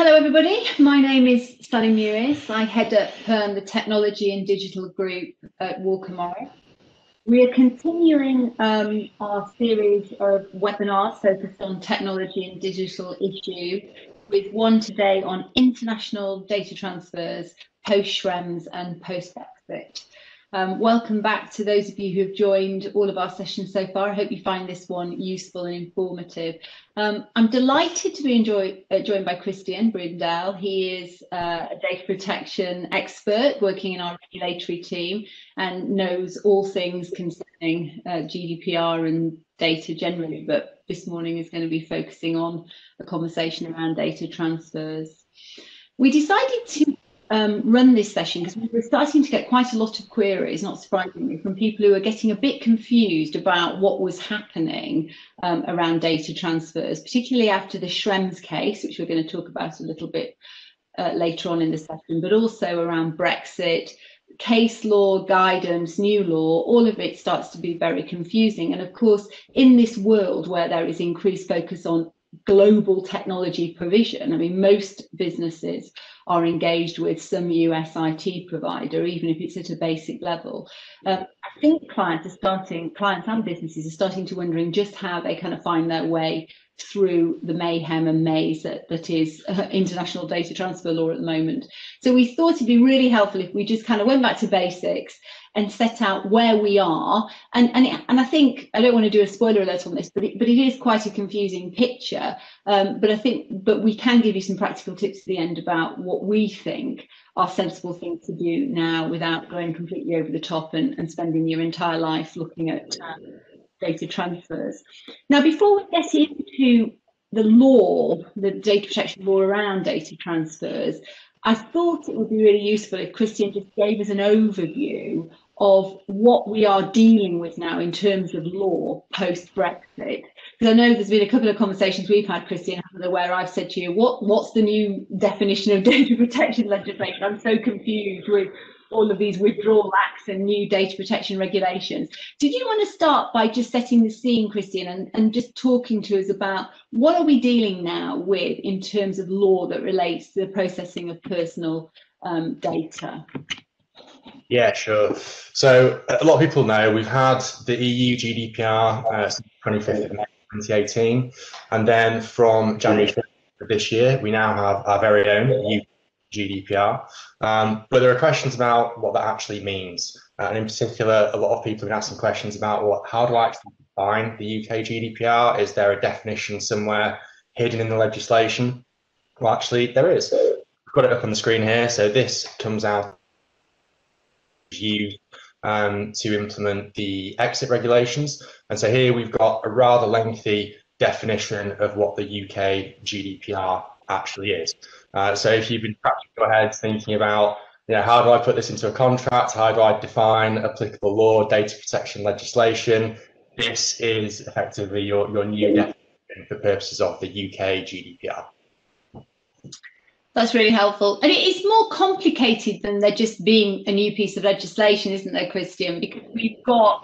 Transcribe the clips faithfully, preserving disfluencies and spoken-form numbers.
Hello everybody, my name is Sally Mewies. I head up um, the Technology and Digital Group at Walker Morris. We are continuing um, our series of webinars focused on technology and digital issues, with one today on international data transfers, post-Schrems and post-Brexit. Um, welcome back to those of you who have joined all of our sessions so far. I hope you find this one useful and informative. Um, I'm delighted to be enjoy, uh, joined by Christian Brundell. He is uh, a data protection expert working in our regulatory team and knows all things concerning uh, G D P R and data generally, but this morning is going to be focusing on a conversation around data transfers. We decided to Um, run this session because we were starting to get quite a lot of queries, not surprisingly, from people who are getting a bit confused about what was happening um, around data transfers, particularly after the Schrems case, which we're going to talk about a little bit uh, later on in the session, but also around Brexit, case law, guidance, new law. All of it starts to be very confusing. And of course, in this world where there is increased focus on global technology provision, I mean, most businesses are engaged with some U S I T provider, even if it's at a basic level. Um, I think clients are starting, clients and businesses are starting to wondering just how they kind of find their way through the mayhem and maze that, that is uh, international data transfer law at the moment. So we thought it'd be really helpful if we just kind of went back to basics and set out where we are. And, and, it, and I think, I don't want to do a spoiler alert on this, but it, but it is quite a confusing picture. Um, but I think, but we can give you some practical tips at the end about what we think are sensible things to do now without going completely over the top and, and spending your entire life looking at um, data transfers. Now, before we get into the law, the data protection law around data transfers, I thought it would be really useful if Christian just gave us an overview of what we are dealing with now in terms of law post-Brexit. Because I know there's been a couple of conversations we've had, Christian, where I've said to you, what, what's the new definition of data protection legislation? I'm so confused with all of these withdrawal acts and new data protection regulations. Did you want to start by just setting the scene, Christian, and, and just talking to us about what are we dealing now with in terms of law that relates to the processing of personal um, data? Yeah, sure. So a lot of people know we've had the E U G D P R uh, since the twenty-fifth of May twenty eighteen, and then from January of this year we now have our very own E U G D P R, um, but there are questions about what that actually means, and in particular a lot of people have been asking questions about what how do I actually define the U K G D P R? Is there a definition somewhere hidden in the legislation? Well, actually there is. We've got it up on the screen here. So this comes out used um, to implement the exit regulations, and so here we've got a rather lengthy definition of what the U K G D P R actually is. Uh, so if you've been scratching your head thinking about, you know, how do I put this into a contract? How do I define applicable law, data protection legislation? This is effectively your, your new definition for purposes of the U K G D P R. That's really helpful. And it's more complicated than there just being a new piece of legislation, isn't there, Christian? Because we've got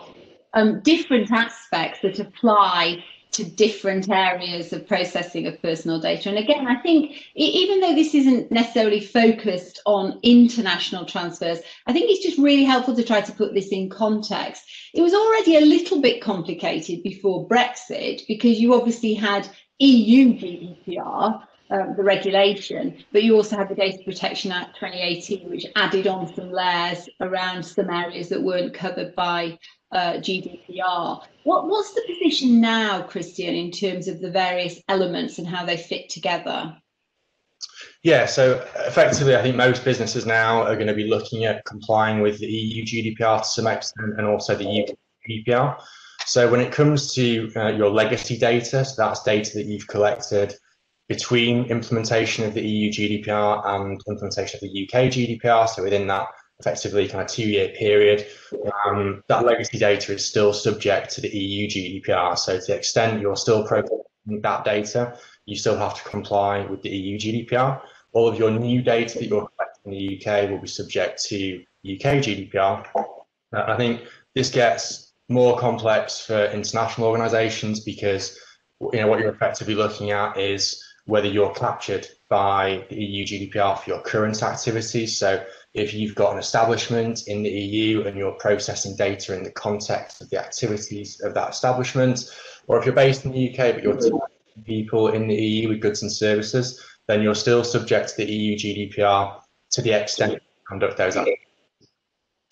um, different aspects that apply to different areas of processing of personal data. And again, I think even though this isn't necessarily focused on international transfers, I think it's just really helpful to try to put this in context. It was already a little bit complicated before Brexit, because you obviously had E U G D P R, um, the regulation, but you also had the Data Protection Act twenty eighteen, which added on some layers around some areas that weren't covered by Uh, G D P R. What, what's the position now, Christian, in terms of the various elements and how they fit together? Yeah, so effectively I think most businesses now are going to be looking at complying with the E U G D P R to some extent, and also the U K G D P R. So when it comes to uh, your legacy data, so that's data that you've collected between implementation of the E U G D P R and implementation of the U K G D P R, so within that effectively kind of two-year period, um, that legacy data is still subject to the E U G D P R. So to the extent you're still processing that data, you still have to comply with the E U G D P R. All of your new data that you're collecting in the U K will be subject to U K G D P R. Uh, I think this gets more complex for international organisations, because you know what you're effectively looking at is whether you're captured by the E U G D P R for your current activities. So if you've got an establishment in the E U and you're processing data in the context of the activities of that establishment, or if you're based in the U K but you're targeting people in the E U with goods and services, then you're still subject to the E U G D P R to the extent you conduct those activities.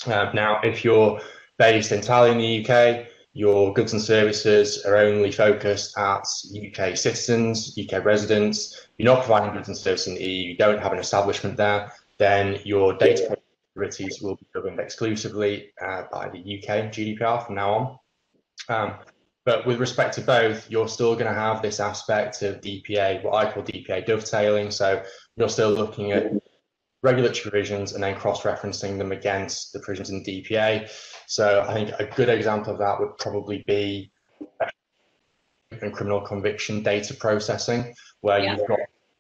Uh, now, if you're based entirely in the U K, your goods and services are only focused at U K citizens, U K residents, you're not providing goods and services in the E U, you don't have an establishment there, then your data activities will be governed exclusively uh, by the U K G D P R from now on. Um, but with respect to both, you're still going to have this aspect of D P A, what I call D P A dovetailing, so you're still looking at regulatory provisions and then cross-referencing them against the provisions in the D P A. So I think a good example of that would probably be criminal conviction data processing, where yeah. you've got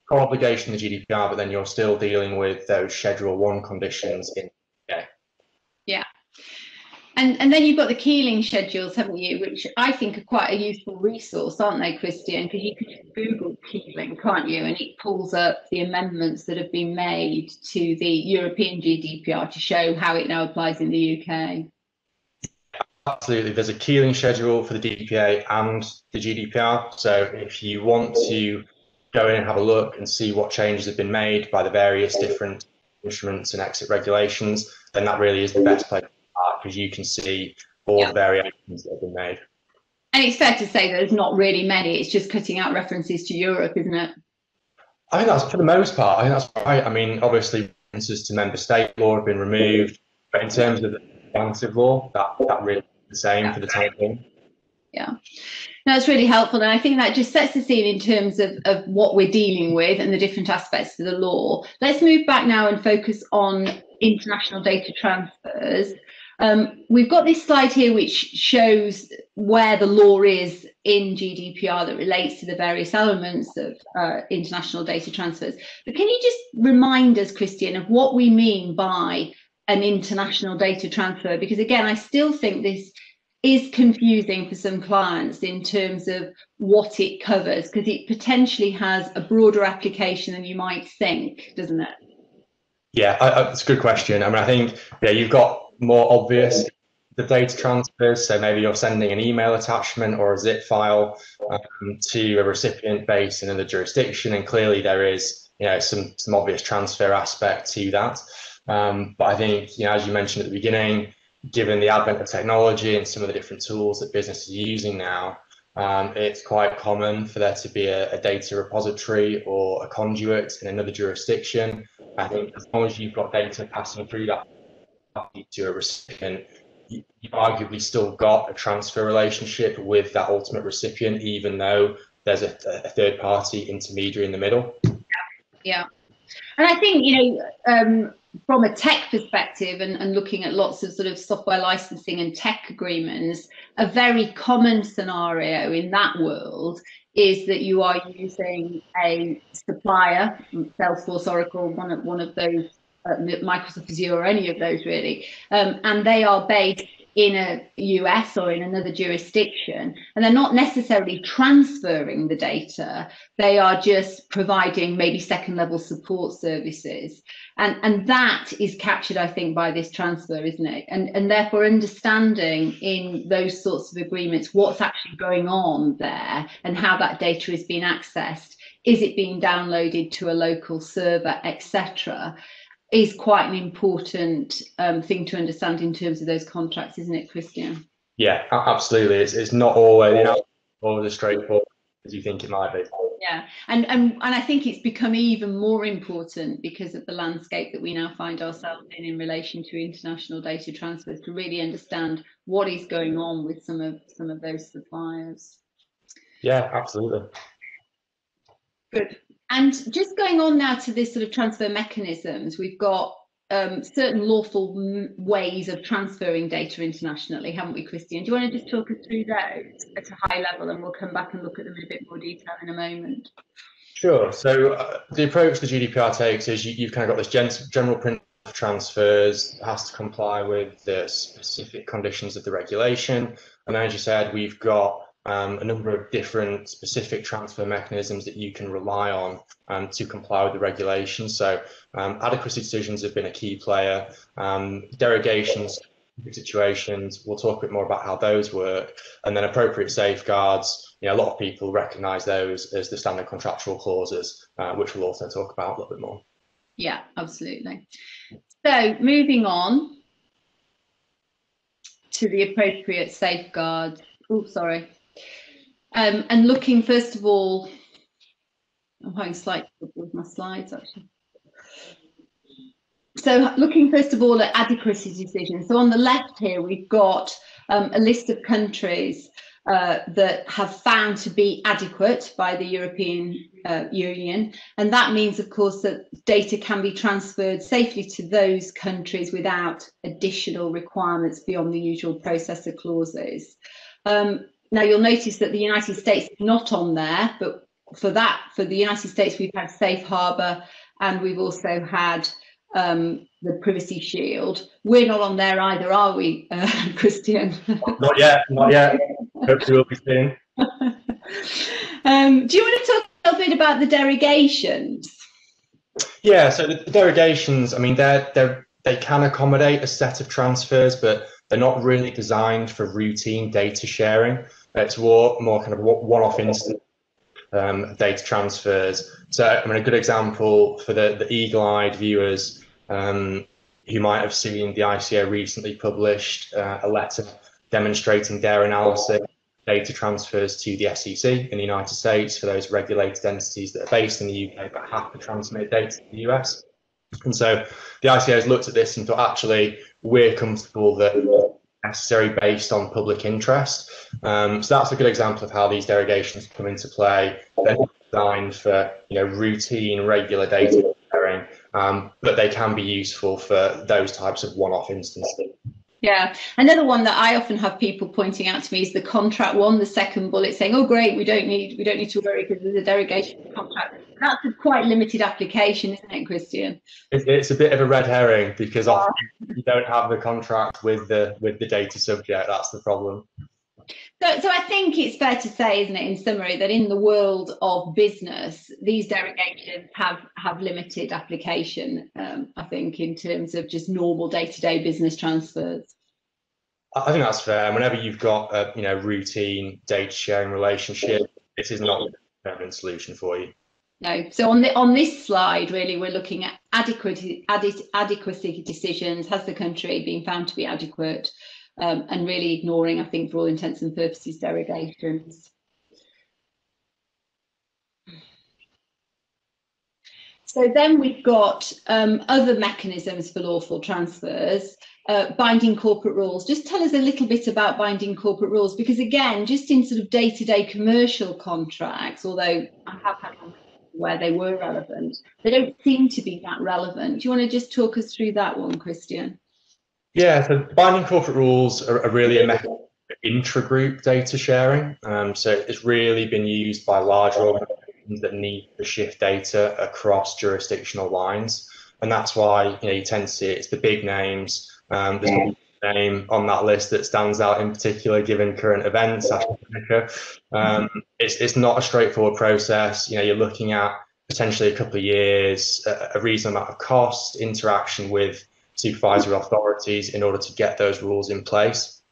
core obligation in the G D P R, but then you're still dealing with those Schedule one conditions in the D P A. Yeah. And, and then you've got the Keeling schedules, haven't you, which I think are quite a useful resource, aren't they, Christian? Because you can just Google Keeling, can't you? And it pulls up the amendments that have been made to the European G D P R to show how it now applies in the U K. Absolutely. There's a Keeling schedule for the D P A and the G D P R. So if you want to go in and have a look and see what changes have been made by the various different instruments and exit regulations, then that really is the best place. Because you can see all yeah. the variations that have been made. And it's fair to say that there's not really many, it's just cutting out references to Europe, isn't it? I think that's, for the most part, I think that's right. I mean, obviously, references to member state law have been removed, but in terms of the substantive law, that, that really is the same yeah. for the time being. Yeah, no, it's really helpful. And I think that just sets the scene in terms of, of what we're dealing with and the different aspects of the law. Let's move back now and focus on international data transfers. Um, we've got this slide here which shows where the law is in G D P R that relates to the various elements of uh, international data transfers. But can you just remind us, Christian, of what we mean by an international data transfer? Because again, I still think this is confusing for some clients in terms of what it covers, because it potentially has a broader application than you might think, doesn't it? Yeah, I, I, that's a good question. I mean, I think yeah, you've got more obvious the data transfers, so maybe you're sending an email attachment or a zip file um, to a recipient based in another jurisdiction, and clearly there is you know some some obvious transfer aspect to that. Um, but I think you know as you mentioned at the beginning, given the advent of technology and some of the different tools that businesses are using now, um, it's quite common for there to be a, a data repository or a conduit in another jurisdiction. I think as long as you've got data passing through that to a recipient, you've arguably still got a transfer relationship with that ultimate recipient, even though there's a, a third party intermediary in the middle. Yeah, yeah. And I think, you know, um, from a tech perspective and, and looking at lots of sort of software licensing and tech agreements, a very common scenario in that world is that you are using a supplier, Salesforce, Oracle, one of, one of those, Microsoft Azure or any of those really, um, and they are based in a U S or in another jurisdiction, and they're not necessarily transferring the data, they are just providing maybe second level support services, and and that is captured I think by this transfer, isn't it? And and therefore understanding in those sorts of agreements what's actually going on there and how that data is being accessed, is it being downloaded to a local server, et cetera, is quite an important um, thing to understand in terms of those contracts, isn't it, Christian? Yeah, absolutely. It's, it's not always you know, all as straightforward as you think it might be. Yeah, and, and, and I think it's become even more important because of the landscape that we now find ourselves in in relation to international data transfers, to really understand what is going on with some of, some of those suppliers. Yeah, absolutely. Good. And just going on now to this sort of transfer mechanisms, we've got um, certain lawful m ways of transferring data internationally, haven't we, Christian? Do you want to just talk us through those at a high level, and we'll come back and look at them in a bit more detail in a moment? Sure. So uh, the approach the G D P R takes is you, you've kind of got this gen general principle of transfers, has to comply with the specific conditions of the regulation. And as you said, we've got um, a number of different specific transfer mechanisms that you can rely on um, to comply with the regulation. So um, adequacy decisions have been a key player. Um, derogations, situations, we'll talk a bit more about how those work, and then appropriate safeguards. You know, a lot of people recognise those as the standard contractual clauses, uh, which we'll also talk about a little bit more. Yeah, absolutely. So moving on to the appropriate safeguard. Oh, sorry. Um, and looking, first of all, I'm having slight trouble with my slides actually. So looking first of all at adequacy decisions. So on the left here, we've got um, a list of countries uh, that have found to be adequate by the European uh, Union. And that means, of course, that data can be transferred safely to those countries without additional requirements beyond the usual processor clauses. Um, now, you'll notice that the United States is not on there, but for that, for the United States, we've had Safe Harbor, and we've also had Um, the Privacy Shield. We're not on there either, are we, uh, Christian? Not yet, not yet. Hopefully we'll be soon. Um, do you want to talk a little bit about the derogations? Yeah, so the derogations, I mean, they're, they're, they can accommodate a set of transfers, but they're not really designed for routine data sharing. It's more, more kind of one-off instance um, data transfers. So, I mean, a good example for the, the eagle-eyed viewers Um, who might have seen the I C O recently published uh, a letter demonstrating their analysis of data transfers to the S E C in the United States for those regulated entities that are based in the U K but have to transmit data to the U S. And so the I C O has looked at this and thought, actually, we're comfortable that it's necessary based on public interest. Um, so that's a good example of how these derogations come into play. They're designed for, you know, routine, regular data sharing. Um, but they can be useful for those types of one-off instances. Yeah, another one that I often have people pointing out to me is the contract one, the second bullet, saying, "Oh, great, we don't need we don't need to worry because there's a derogation to the contract." That's a quite limited application, isn't it, Christian? It's, it's a bit of a red herring because yeah. Often you don't have the contract with the with the data subject. That's the problem. So, so I think it's fair to say, isn't it, in summary, that in the world of business, these derogations have, have limited application, um, I think, in terms of just normal day-to-day business transfers. I think that's fair. Whenever you've got a you know, routine data sharing relationship, this is not a permanent solution for you. No. So on, the, on this slide, really, we're looking at adequacy, adequacy decisions. Has the country been found to be adequate? Um, and really ignoring, I think, for all intents and purposes, derogations. So then we've got um, other mechanisms for lawful transfers, uh, binding corporate rules. Just tell us a little bit about binding corporate rules, because again, just in sort of day-to-day commercial contracts, although I have had one where they were relevant, they don't seem to be that relevant. Do you want to just talk us through that one, Christian? Yeah, so binding corporate rules are, are really a method for intra-group data sharing. Um, so it's really been used by larger organizations that need to shift data across jurisdictional lines. And that's why you know you tend to see it. It's the big names. Um, there's yeah. a name on that list that stands out in particular given current events. Um, it's, it's not a straightforward process. You know, you're looking at potentially a couple of years, a, a reasonable amount of cost, interaction with supervisory authorities in order to get those rules in place.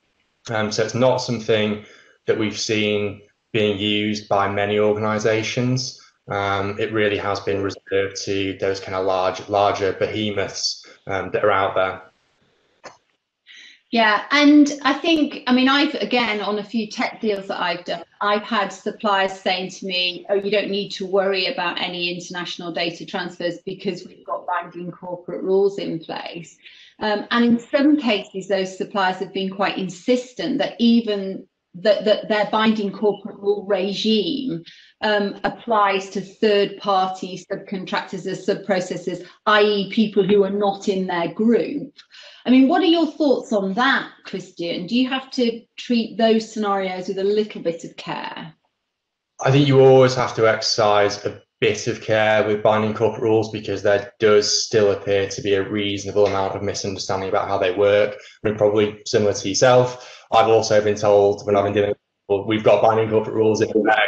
Um, so it's not something that we've seen being used by many organisations. Um, it really has been reserved to those kind of large, larger behemoths um, that are out there. Yeah, and I think, I mean, I've, again, on a few tech deals that I've done, I've had suppliers saying to me, oh, you don't need to worry about any international data transfers because we've got binding corporate rules in place. Um, and in some cases, those suppliers have been quite insistent that even that, that their binding corporate rule regime um, applies to third-party subcontractors as sub-processors, that is people who are not in their group. I mean, what are your thoughts on that, Christian? Do you have to treat those scenarios with a little bit of care? I think you always have to exercise a bit of care with binding corporate rules because there does still appear to be a reasonable amount of misunderstanding about how they work. I mean, probably similar to yourself, I've also been told when I've been dealing with But we've got binding corporate rules in there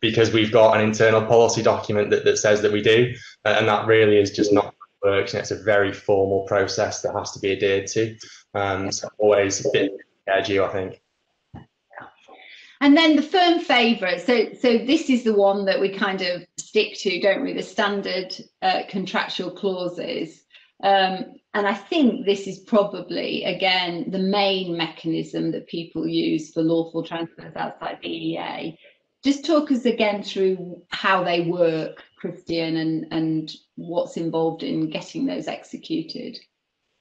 because we've got an internal policy document that, that says that we do, and that really is just not how it works. And it's a very formal process that has to be adhered to. Um, so always a bit edgy, I think. And then the firm favourite. So, so this is the one that we kind of stick to, don't we? The standard uh, contractual clauses. Um, and I think this is probably, again, the main mechanism that people use for lawful transfers outside the E E A. Just talk us again through how they work, Christian, and, and what's involved in getting those executed.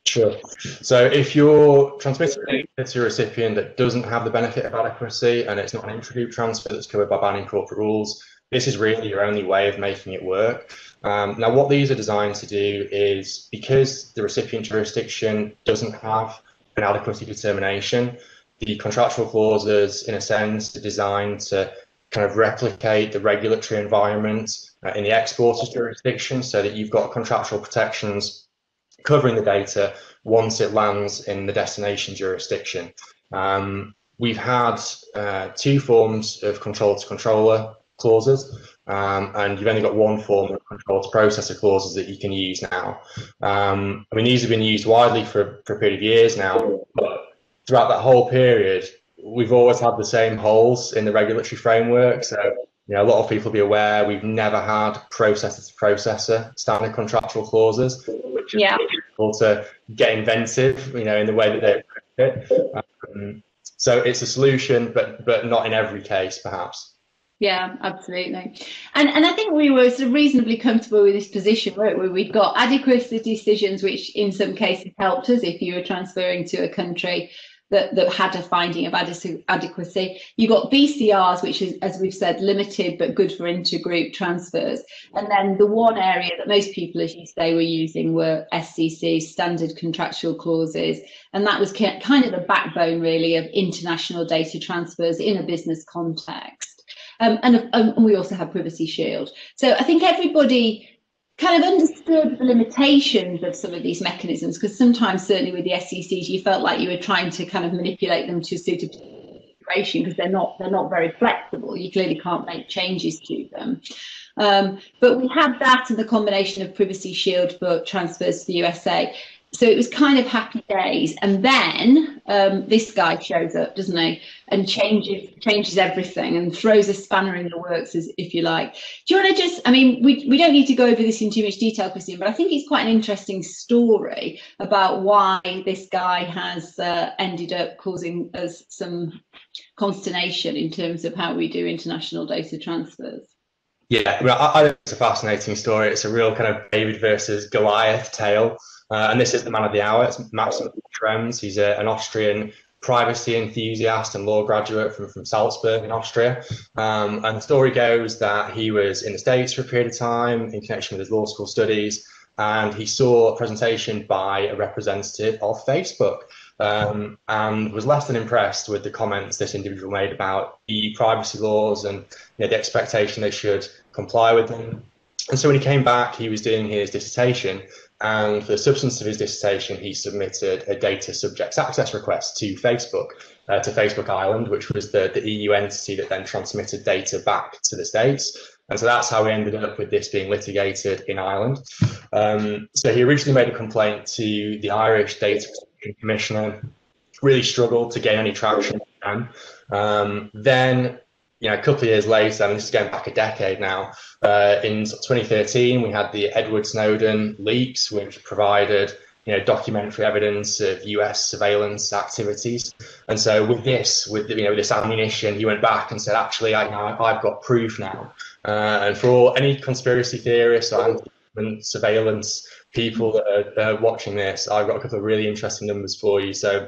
Sure. So if you're transmitting data to a recipient that doesn't have the benefit of adequacy and it's not an intragroup transfer that's covered by binding corporate rules, this is really your only way of making it work. Um, now, what these are designed to do is, because the recipient jurisdiction doesn't have an adequacy determination, the contractual clauses, in a sense, are designed to kind of replicate the regulatory environment uh, in the exporter's jurisdiction, so that you've got contractual protections covering the data once it lands in the destination jurisdiction. Um, we've had uh, two forms of control-to-controller clauses, um, and you've only got one form of control-to-processor clauses that you can use now. Um, I mean, these have been used widely for, for a period of years now, but throughout that whole period, we've always had the same holes in the regulatory framework. So, you know, a lot of people will be aware we've never had processor-to-processor standard contractual clauses, which is yeah. difficult to get inventive, you know, in the way that they approach it. Um, so it's a solution, but but not in every case, perhaps. Yeah, absolutely. And and I think we were sort of reasonably comfortable with this position, weren't we? We've got adequacy decisions, which in some cases helped us if you were transferring to a country that, that had a finding of adequacy. You've got B C Rs, which is, as we've said, limited but good for intergroup transfers. And then the one area that most people, as you say, were using were S C C, standard contractual clauses. And that was kind of the backbone, really, of international data transfers in a business context. Um, and, and we also have Privacy Shield. So I think everybody kind of understood the limitations of some of these mechanisms, because sometimes, certainly with the S E Cs, you felt like you were trying to kind of manipulate them to suit a situation, because they're not they're not very flexible. You clearly can't make changes to them. Um, but we had that and the combination of Privacy Shield for transfers to the U S A. So it was kind of happy days, and then um, this guy shows up, doesn't he, and changes changes everything and throws a spanner in the works, as if you like. Do you want to just? I mean, we we don't need to go over this in too much detail, Christian, but I think it's quite an interesting story about why this guy has uh, ended up causing us some consternation in terms of how we do international data transfers. Yeah, well, I, I think it's a fascinating story. It's a real kind of David versus Goliath tale. Uh, and this is the man of the hour. It's Max Schrems. He's a, an Austrian privacy enthusiast and law graduate from, from Salzburg in Austria. Um, and the story goes that he was in the States for a period of time in connection with his law school studies, and he saw a presentation by a representative of Facebook, um, and was less than impressed with the comments this individual made about E U privacy laws and, you know, the expectation they should comply with them. And so when he came back, he was doing his dissertation. And for the substance of his dissertation, he submitted a data subjects access request to Facebook, uh, to Facebook Ireland, which was the, the E U entity that then transmitted data back to the States. And so that's how we ended up with this being litigated in Ireland. Um, so he originally made a complaint to the Irish Data Protection Commissioner, really struggled to gain any traction. Um, then, you know, a couple of years later, I mean, this is going back a decade now, uh, in twenty thirteen, we had the Edward Snowden leaks, which provided, you know, documentary evidence of U S surveillance activities. And so with this, with, you know, this ammunition, he went back and said, actually, I, I've got proof now. Uh, and for all any conspiracy theorists or surveillance people that are uh, watching this, I've got a couple of really interesting numbers for you. So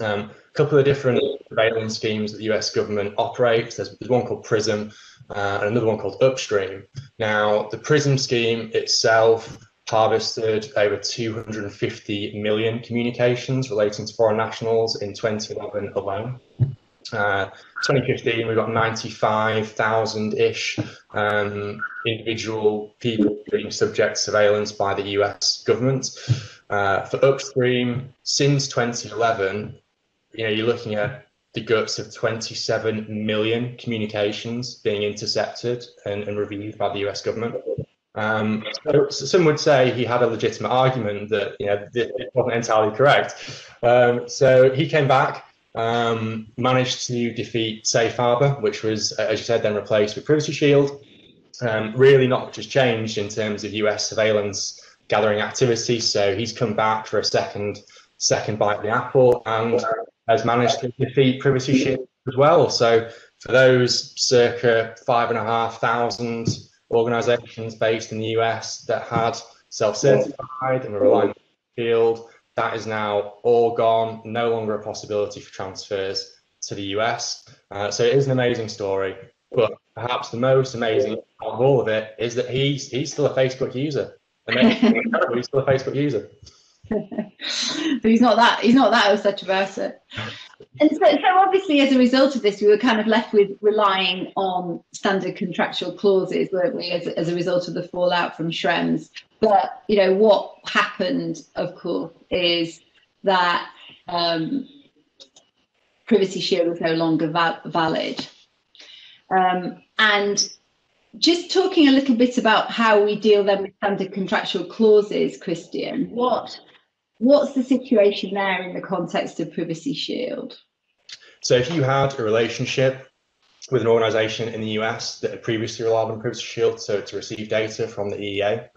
um, a couple of different surveillance schemes that the U S government operates. There's one called PRISM uh, and another one called Upstream. Now, the PRISM scheme itself harvested over two hundred fifty million communications relating to foreign nationals in twenty eleven alone. Uh, twenty fifteen, we've got ninety-five thousand-ish um, individual people being subject to surveillance by the U S government. Uh, for Upstream, since twenty eleven, you know, you're looking at the guts of twenty-seven million communications being intercepted and, and reviewed by the U S government. Um, so, so some would say he had a legitimate argument that, you know, this wasn't entirely correct. Um, so he came back, um, managed to defeat Safe Harbor, which was, as you said, then replaced with Privacy Shield. Um, really not much has changed in terms of U S surveillance gathering activity. So he's come back for a second, second bite of the apple and has managed to defeat Privacy Shield as well. So for those circa five and a half thousand organizations based in the U S that had self-certified and were relying on the field, that is now all gone, no longer a possibility for transfers to the U S. Uh, so it is an amazing story, but perhaps the most amazing part of all of it is that he's, he's still a Facebook user. Amazing, he's still a Facebook user. So he's not that he's not that such a person. And so, so obviously as a result of this, we were kind of left with relying on standard contractual clauses, weren't we, as, as a result of the fallout from Schrems. But you know what happened, of course, is that um, Privacy Shield was no longer val valid. Um, and just talking a little bit about how we deal then with standard contractual clauses, Christian, what What's the situation there in the context of Privacy Shield? So if you had a relationship with an organisation in the U S that had previously relied on Privacy Shield so to receive data from the E E A,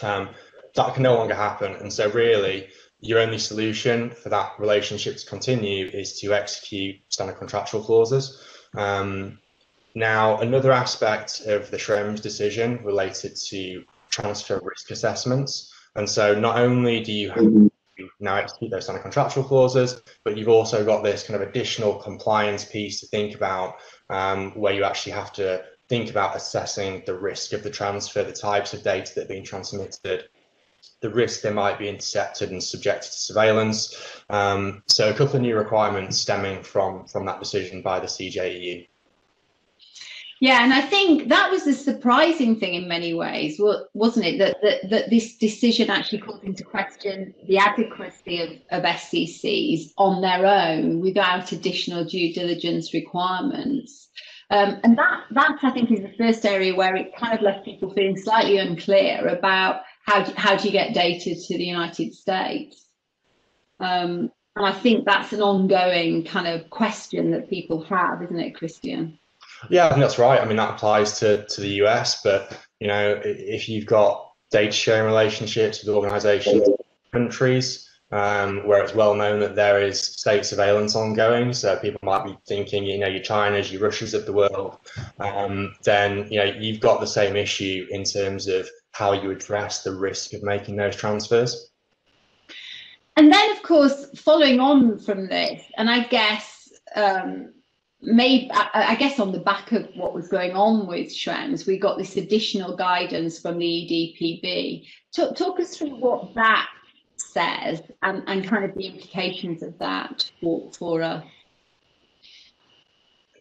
um, that can no longer happen. And so really, your only solution for that relationship to continue is to execute standard contractual clauses. Um, now, another aspect of the Schrems decision related to transfer risk assessments. And so not only do you have to now execute those standard contractual clauses, but you've also got this kind of additional compliance piece to think about, um, where you actually have to think about assessing the risk of the transfer, the types of data that are being transmitted, the risk they might be intercepted and subjected to surveillance. Um, so a couple of new requirements stemming from, from that decision by the C J E U. Yeah, and I think that was the surprising thing in many ways, wasn't it? That that, that this decision actually called into question the adequacy of, of S E Cs on their own without additional due diligence requirements. Um, and that, that, I think, is the first area where it kind of left people feeling slightly unclear about how do, how do you get data to the United States. Um, and I think that's an ongoing kind of question that people have, isn't it, Christian? Yeah, I think that's right. I mean, that applies to, to the U S, but, you know, if you've got data sharing relationships with organizations in countries um, where it's well known that there is state surveillance ongoing, so people might be thinking, you know, your Chinas, your Russias of the world, um, then, you know, you've got the same issue in terms of how you address the risk of making those transfers. And then, of course, following on from this, and I guess, um, Maybe, I guess on the back of what was going on with Schrems, we got this additional guidance from the E D P B. Talk, talk us through what that says and, and kind of the implications of that for, for us.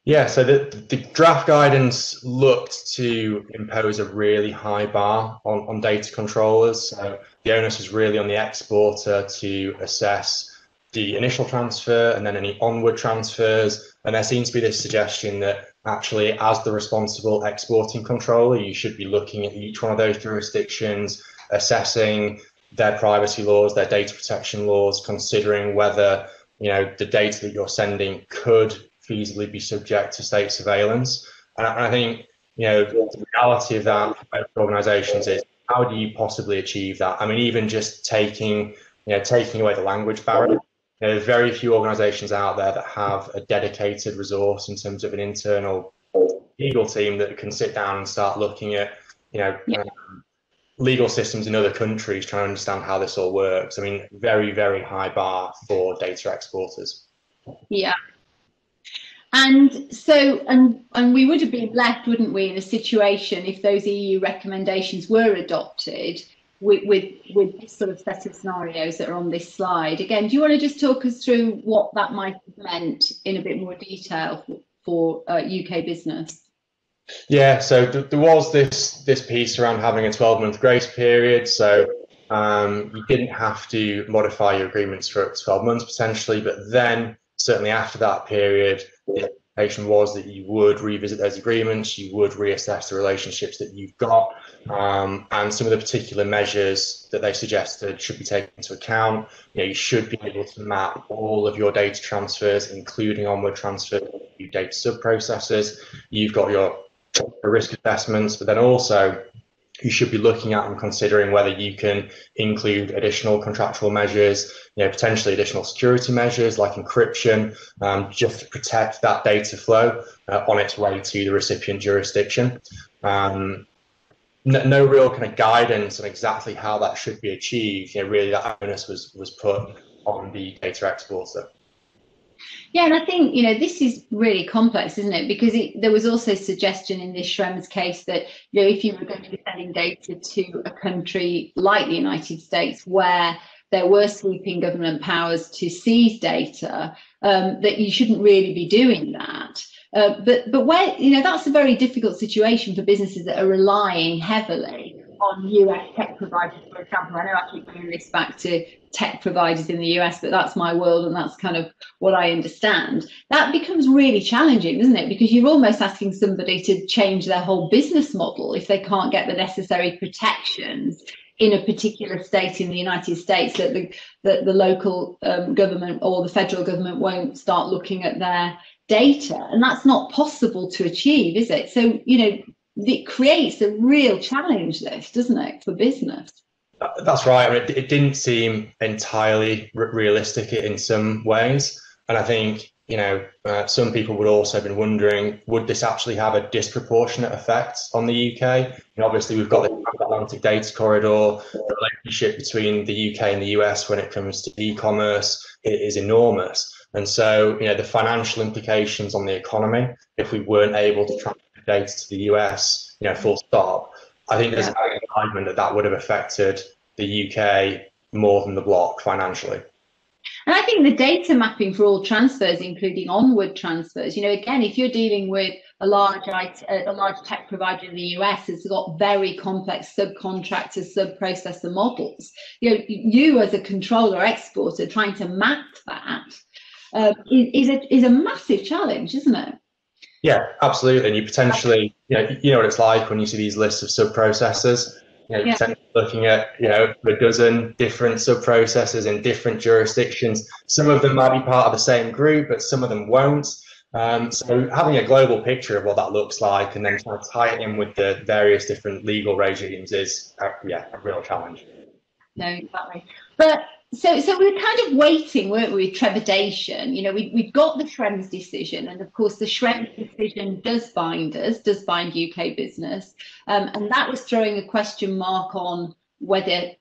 Yeah, so the, the draft guidance looked to impose a really high bar on, on data controllers. So the onus is really on the exporter to assess the initial transfer and then any onward transfers. And there seems to be this suggestion that actually, as the responsible exporting controller, you should be looking at each one of those jurisdictions, assessing their privacy laws, their data protection laws, considering whether, you know, the data that you're sending could feasibly be subject to state surveillance. And I think, you know, the reality of that for organizations is, how do you possibly achieve that? I mean, even just taking, you know, taking away the language barrier. There are very few organisations out there that have a dedicated resource in terms of an internal legal team that can sit down and start looking at, you know, yeah. um, legal systems in other countries, trying to understand how this all works. I mean, very, very high bar for data exporters. Yeah. And so, and, and we would have been left, wouldn't we, in a situation if those E U recommendations were adopted, With, with with this sort of set of scenarios that are on this slide. Again, do you want to just talk us through what that might have meant in a bit more detail for, for uh, U K business? Yeah, so th there was this this piece around having a twelve month grace period. So um, you didn't have to modify your agreements for twelve months potentially, but then certainly after that period, the expectation was that you would revisit those agreements, you would reassess the relationships that you've got, um, and some of the particular measures that they suggested should be taken into account. You know, you should be able to map all of your data transfers, including onward transfer, your data sub-processes. You've got your risk assessments, but then also you should be looking at and considering whether you can include additional contractual measures, you know, potentially additional security measures like encryption, um, just to protect that data flow uh, on its way to the recipient jurisdiction. Um, no, no real kind of guidance on exactly how that should be achieved. You know, really that onus was, was put on the data exporter. Yeah, and I think, you know, this is really complex, isn't it? Because it, there was also suggestion in this Schrems case that, you know, if you were going to be sending data to a country like the United States where there were sweeping government powers to seize data, um, that you shouldn't really be doing that. Uh, but, but where, you know, that's a very difficult situation for businesses that are relying heavily on U S tech providers, for example. I know I keep bringing this back to tech providers in the U S, but that's my world and that's kind of what I understand. That becomes really challenging, isn't it? Because you're almost asking somebody to change their whole business model if they can't get the necessary protections in a particular state in the United States, that the, that the local um, government or the federal government won't start looking at their data. And that's not possible to achieve, is it? So, you know, it creates a real challenge, this, doesn't it, for business? That's right. I mean, it, it didn't seem entirely r realistic in some ways, and I think, you know, uh, some people would also have been wondering, would this actually have a disproportionate effect on the U K? And obviously, we've got the Atlantic data corridor. The relationship between the U K and the U S when it comes to e-commerce is enormous, and so, you know, the financial implications on the economy if we weren't able to transfer data to the U S, you know, full stop. I think there's an argument that that would have affected the U K more than the bloc financially. And I think the data mapping for all transfers, including onward transfers, you know, again, if you're dealing with a large, a large tech provider in the U S, it's got very complex subcontractors, sub-processor models. You know, you as a controller exporter trying to map that uh, is, a, is a massive challenge, isn't it? Yeah, absolutely. And you potentially, you know, you know what it's like when you see these lists of sub-processors, you know, yeah. Potentially looking at, you know, a dozen different sub-processors in different jurisdictions. Some of them might be part of the same group, but some of them won't. Um, so having a global picture of what that looks like and then trying to tie it in with the various different legal regimes is, uh, yeah, a real challenge. No, exactly. But so, so we were kind of waiting, weren't we, with trepidation. You know, we, we've got the Schrems decision, and of course the Schrems decision does bind us, does bind U K business, um, and that was throwing a question mark on whether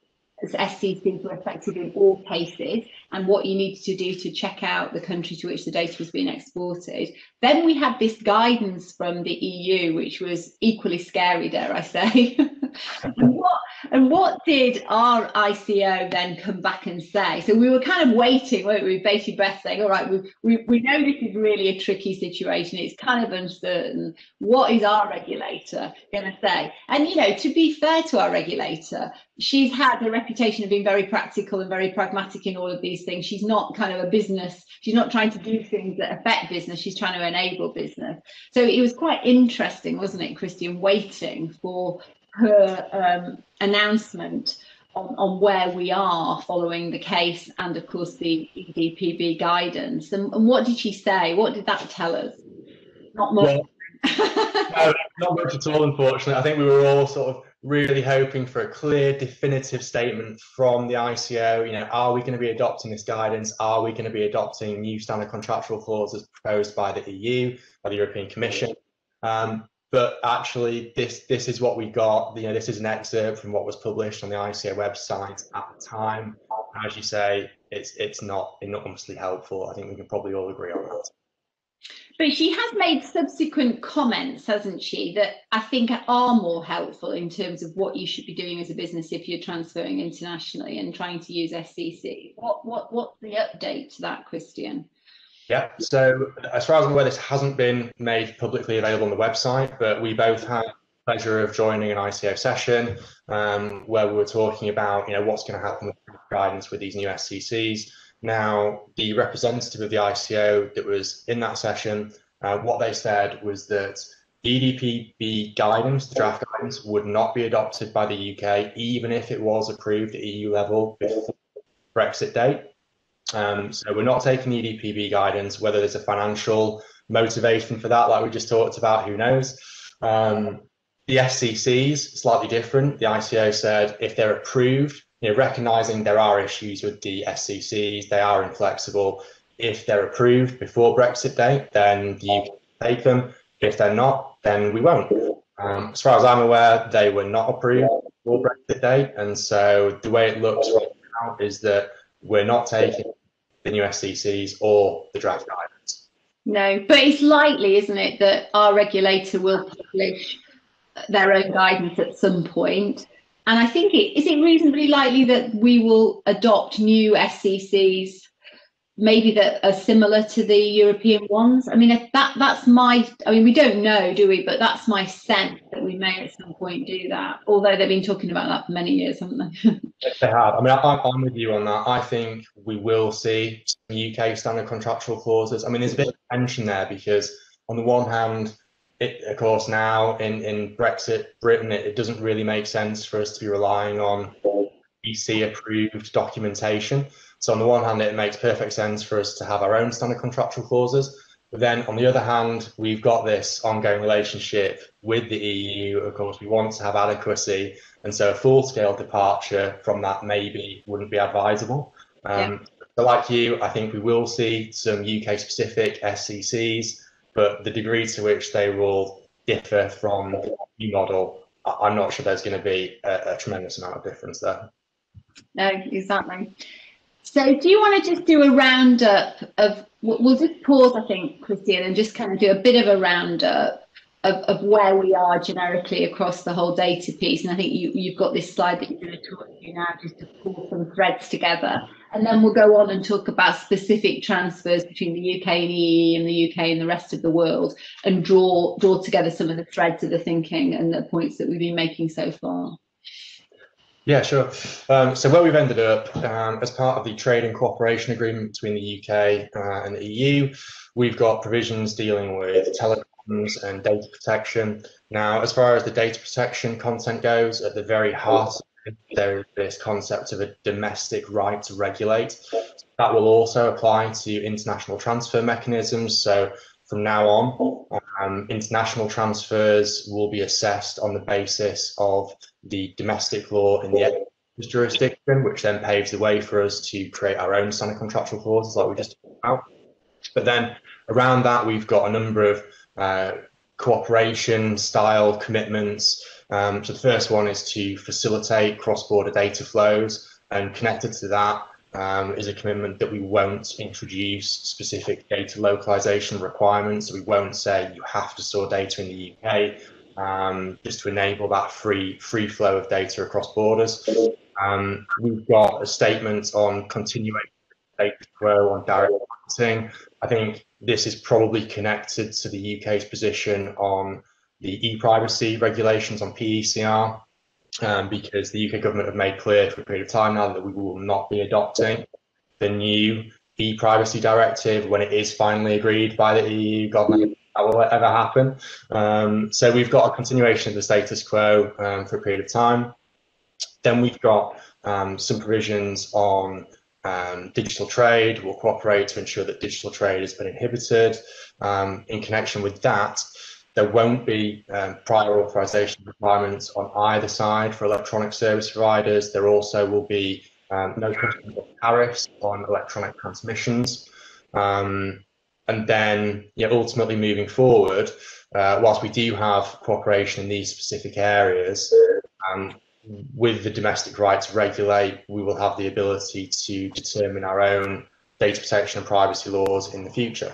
S C Cs were effective in all cases and what you needed to do to check out the country to which the data was being exported. Then we had this guidance from the E U, which was equally scary, dare I say. and, what, and what did our I C O then come back and say? So we were kind of waiting, weren't we, with bated breath, saying, all right, we, we, we know this is really a tricky situation, it's kind of uncertain. What is our regulator going to say? And, you know, to be fair to our regulator, she's had a reputation of being very practical and very pragmatic in all of these things. She's not kind of a business, she's not trying to do things that affect business, she's trying to enable business. So it was quite interesting, wasn't it, Christian, waiting for her um, announcement on, on where we are following the case and, of course, the E D P B guidance. And, and what did she say? What did that tell us? Not much. Well, no, not much at all, unfortunately. I think we were all sort of really hoping for a clear, definitive statement from the I C O. You know, are we going to be adopting this guidance? Are we going to be adopting new standard contractual clauses proposed by the E U, by the European Commission? Um, but actually, this this is what we got. You know, this is an excerpt from what was published on the I C O website at the time. As you say, it's it's not enormously helpful. I think we can probably all agree on that. But she has made subsequent comments, hasn't she, that I think are more helpful in terms of what you should be doing as a business if you're transferring internationally and trying to use S C C. What, what, what's the update to that, Christian? Yeah, so as far as I'm aware, this hasn't been made publicly available on the website, but we both had the pleasure of joining an I C O session um, where we were talking about, you know, what's going to happen with guidance with these new S C Cs. Now, the representative of the I C O that was in that session, uh, what they said was that E D P B guidance, the draft guidance, would not be adopted by the U K, even if it was approved at E U level before Brexit date. Um, so we're not taking E D P B guidance. Whether there's a financial motivation for that, like we just talked about, who knows? Um, the S E C's slightly different. The I C O said if they're approved, you know, recognising there are issues with the S E C's, they are inflexible. If they're approved before Brexit date, then the U K can take them. If they're not, then we won't. Um, as far as I'm aware, they were not approved before Brexit date, and so the way it looks right now is that we're not taking the new S E C's or the draft guidance. No, but it's likely, isn't it, that our regulator will publish their own guidance at some point, and I think it is it reasonably likely that we will adopt new S E C's, maybe that are similar to the European ones. I mean, if that that's my, I mean, we don't know, do we? But that's my sense that we may at some point do that. Although they've been talking about that for many years, haven't they? They have. I mean, I, I'm with you on that. I think we will see U K standard contractual clauses. I mean, there's a bit of tension there because on the one hand, it, of course, now in, in Brexit Britain, it, it doesn't really make sense for us to be relying on E C-approved documentation. So on the one hand, it makes perfect sense for us to have our own standard contractual clauses. But then on the other hand, we've got this ongoing relationship with the E U. Of course, we want to have adequacy. And so a full-scale departure from that maybe wouldn't be advisable. Um, yeah. So like you, I think we will see some U K-specific S E C's, but the degree to which they will differ from the E U model, I'm not sure there's going to be a, a tremendous amount of difference there. No, exactly. So do you want to just do a roundup of, we'll just pause, I think, Christian, and just kind of do a bit of a roundup of, of where we are generically across the whole data piece. And I think you, you've got this slide that you're going to talk to now just to pull some threads together. And then we'll go on and talk about specific transfers between the U K and E E A and the U K and the rest of the world, and draw draw together some of the threads of the thinking and the points that we've been making so far. Yeah, sure. Um, so where we've ended up, um, as part of the trade and cooperation agreement between the U K uh, and the E U, we've got provisions dealing with telecoms and data protection. Now, as far as the data protection content goes, at the very heart of it, there is this concept of a domestic right to regulate. That will also apply to international transfer mechanisms. So from now on, um, international transfers will be assessed on the basis of the domestic law in the jurisdiction, which then paves the way for us to create our own standard contractual clauses like we just talked about. But then around that, we've got a number of uh, cooperation style commitments. Um, so the first one is to facilitate cross-border data flows, and connected to that Um, is a commitment that we won't introduce specific data localization requirements. We won't say you have to store data in the U K, um, just to enable that free free flow of data across borders. Um, we've got a statement on continuation of data flow on direct marketing. I think this is probably connected to the U K's position on the e-privacy regulations on P E C R. Um, because the U K government have made clear for a period of time now that we will not be adopting the new e-privacy directive when it is finally agreed by the E U. God knows that will ever happen. Um, so we've got a continuation of the status quo um, for a period of time. Then we've got um, some provisions on um, digital trade. We'll cooperate to ensure that digital trade has been inhibited. Um, in connection with that, there won't be um, prior authorization requirements on either side for electronic service providers. There also will be um, no tariffs on electronic transmissions. Um, and then yeah, ultimately moving forward, uh, whilst we do have cooperation in these specific areas, um, with the domestic right to regulate, we will have the ability to determine our own data protection and privacy laws in the future.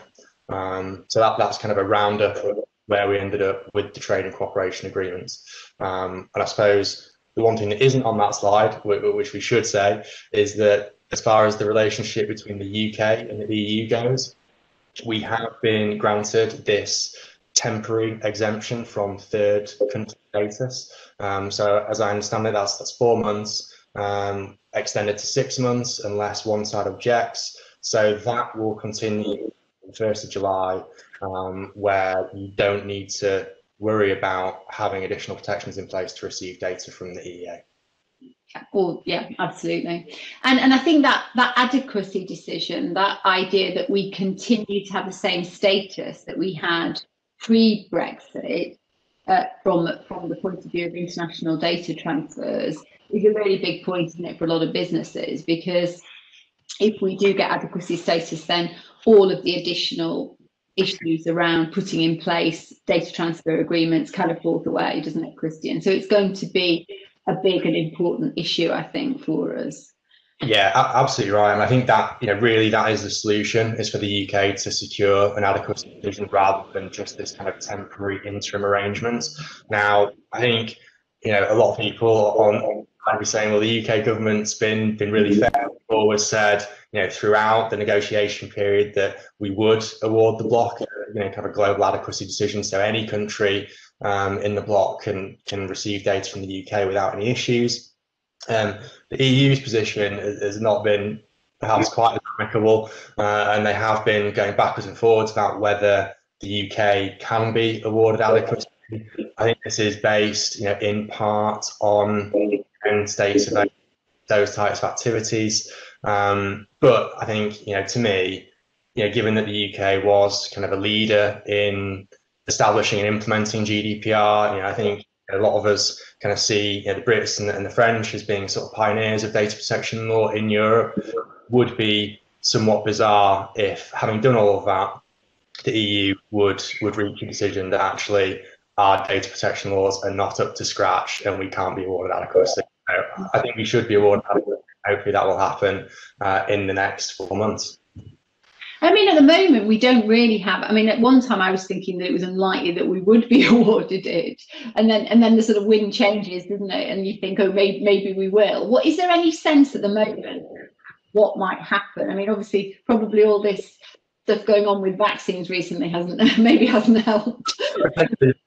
Um, so that, that's kind of a roundup of where we ended up with the trade and cooperation agreements. Um, and I suppose the one thing that isn't on that slide, which we should say, is that as far as the relationship between the U K and the E U goes, we have been granted this temporary exemption from third country status. Um, so as I understand it, that's, that's four months. um, extended to six months unless one side objects. So that will continue on first of July, um, where you don't need to worry about having additional protections in place to receive data from the E E A. Well, yeah, absolutely. And and I think that that adequacy decision, that idea that we continue to have the same status that we had pre-Brexit uh, from, from the point of view of international data transfers is a really big point, isn't it, for a lot of businesses, because if we do get adequacy status, then all of the additional issues around putting in place data transfer agreements kind of falls away, doesn't it, Christian? So it's going to be a big and important issue, I think, for us. Yeah, absolutely right. And I think that, you know, really that is the solution, is for the U K to secure an adequate solution rather than just this kind of temporary interim arrangement. Now, I think, you know, a lot of people on, on I'd be saying, well, the U K government's been been really fair. We've always said, you know, throughout the negotiation period that we would award the bloc, you know, kind of a global adequacy decision, so any country um, in the bloc can can receive data from the U K without any issues. Um, the E U's position has not been perhaps quite as amicable, uh, and they have been going backwards and forwards about whether the U K can be awarded adequacy. I think this is based, you know, in part on own states of those types of activities, um, but I think, you know, to me, you know, given that the U K was kind of a leader in establishing and implementing G D P R, you know, I think a lot of us kind of see, you know, the Brits and the, and the French as being sort of pioneers of data protection law in Europe. Would be somewhat bizarre if, having done all of that, the E U would would reach a decision that actually our data protection laws are not up to scratch and we can't be awarded adequacy. So I think we should be awarded adequacy. Hopefully that will happen uh, in the next four months. I mean, at the moment, we don't really have, I mean, at one time I was thinking that it was unlikely that we would be awarded it. And then and then the sort of wind changes, doesn't it? And you think, oh, maybe, maybe we will. What, is there any sense at the moment what might happen? I mean, obviously, probably all this stuff going on with vaccines recently hasn't maybe hasn't helped.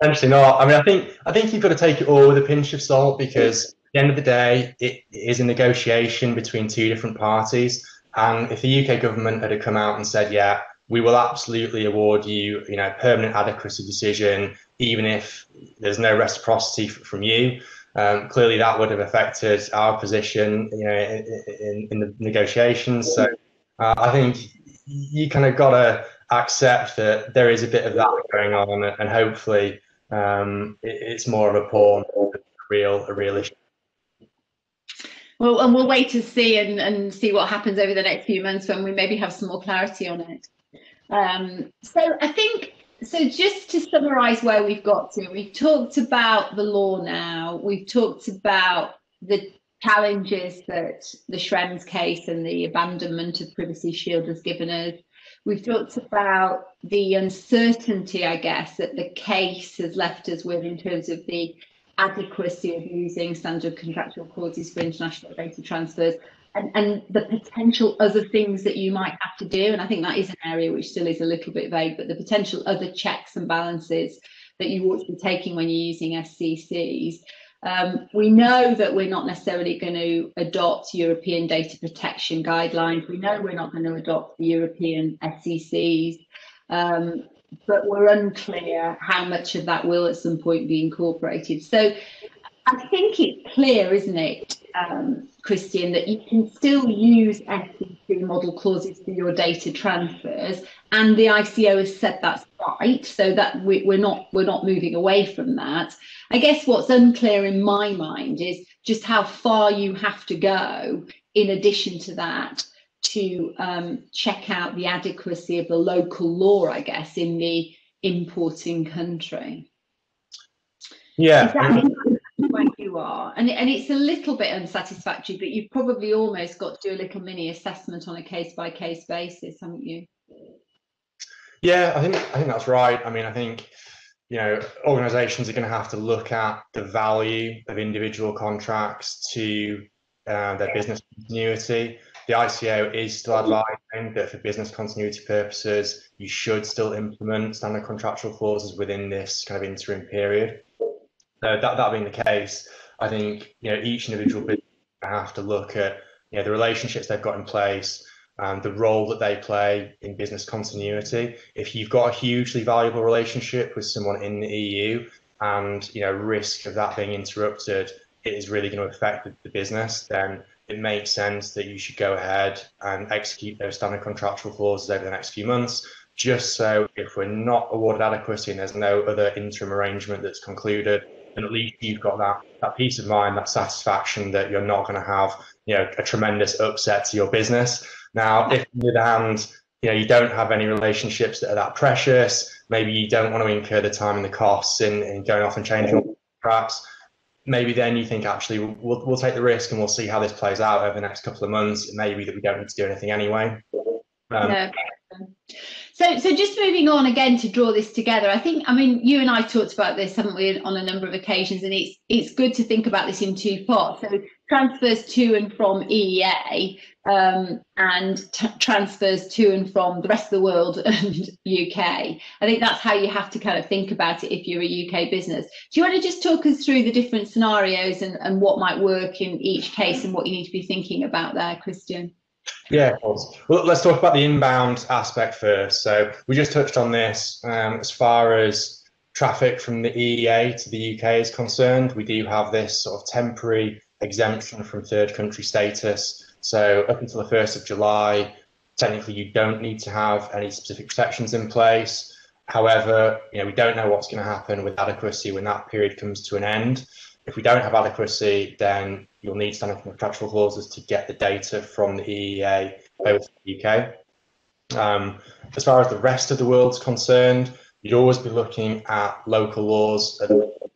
Potentially not. I mean, I think I think you've got to take it all with a pinch of salt, because at the end of the day, it is a negotiation between two different parties. And if the U K government had come out and said, yeah, we will absolutely award you, you know, permanent adequacy decision, even if there's no reciprocity from you, um, clearly that would have affected our position, you know, in, in the negotiations. So uh, I think you kind of got to accept that there is a bit of that going on, and hopefully um, it, it's more of a porn or a real, a real issue. Well, and we'll wait to see and, and see what happens over the next few months when we maybe have some more clarity on it. Um, so I think, so just to summarise where we've got to, we've talked about the law now, we've talked about the challenges that the Schrems case and the abandonment of Privacy Shield has given us. We've talked about the uncertainty, I guess, that the case has left us with in terms of the adequacy of using standard contractual clauses for international data transfers, and, and the potential other things that you might have to do. And I think that is an area which still is a little bit vague, but the potential other checks and balances that you ought to be taking when you're using S C Cs. Um, we know that we're not necessarily going to adopt European data protection guidelines. We know we're not going to adopt the European S E Cs, um, but we're unclear how much of that will at some point be incorporated. So I think it's clear, isn't it, um, Christian, that you can still use S E C model clauses for your data transfers, and the I C O has said that's right, so that we, we're not we're not moving away from that. I guess what's unclear in my mind is just how far you have to go in addition to that to um, check out the adequacy of the local law, I guess, in the importing country. Yeah. Is that where you are? And, and it's a little bit unsatisfactory, but you've probably almost got to do a little mini assessment on a case-by-case basis, haven't you? Yeah, I think, I think that's right. I mean, I think, you know, organisations are going to have to look at the value of individual contracts to uh, their business continuity. The I C O is still advising that for business continuity purposes, you should still implement standard contractual clauses within this kind of interim period. So that, that being the case, I think, you know, each individual business have to look at, you know, the relationships they've got in place and the role that they play in business continuity. If you've got a hugely valuable relationship with someone in the E U and, you know, risk of that being interrupted, it is really going to affect the business, then it makes sense that you should go ahead and execute those standard contractual clauses over the next few months, just so if we're not awarded adequacy and there's no other interim arrangement that's concluded, then at least you've got that, that peace of mind, that satisfaction that you're not going to have, you know, a tremendous upset to your business. Now, if on the other hand, you know, you don't have any relationships that are that precious, maybe you don't want to incur the time and the costs in, in going off and changing perhaps, maybe then you think, actually, we'll, we'll take the risk and we'll see how this plays out over the next couple of months. It may be that we don't need to do anything anyway. Um, no. So, so just moving on again to draw this together, I think, I mean, you and I talked about this, haven't we, on a number of occasions, and it's it's good to think about this in two parts. So transfers to and from E E A um, and transfers to and from the rest of the world and U K. I think that's how you have to kind of think about it if you're a U K business. Do you want to just talk us through the different scenarios and, and what might work in each case and what you need to be thinking about there, Christian? Yeah, of course. Well, let's talk about the inbound aspect first. So we just touched on this um, as far as traffic from the E E A to the U K is concerned. We do have this sort of temporary exemption from third country status. So up until the first of July, technically you don't need to have any specific protections in place. However, you know, we don't know what's going to happen with adequacy when that period comes to an end. If we don't have adequacy, then you'll need standard contractual clauses to get the data from the E E A over to the U K. Um, as far as the rest of the world's concerned, you'd always be looking at local laws at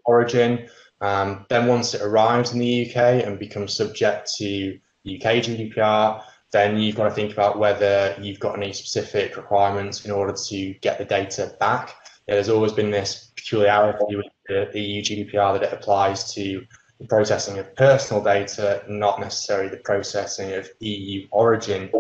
origin. Um, then once it arrives in the U K and becomes subject to U K G D P R, then you've got to think about whether you've got any specific requirements in order to get the data back. There's always been this peculiarity with the E U G D P R that it applies to the processing of personal data, not necessarily the processing of E U origin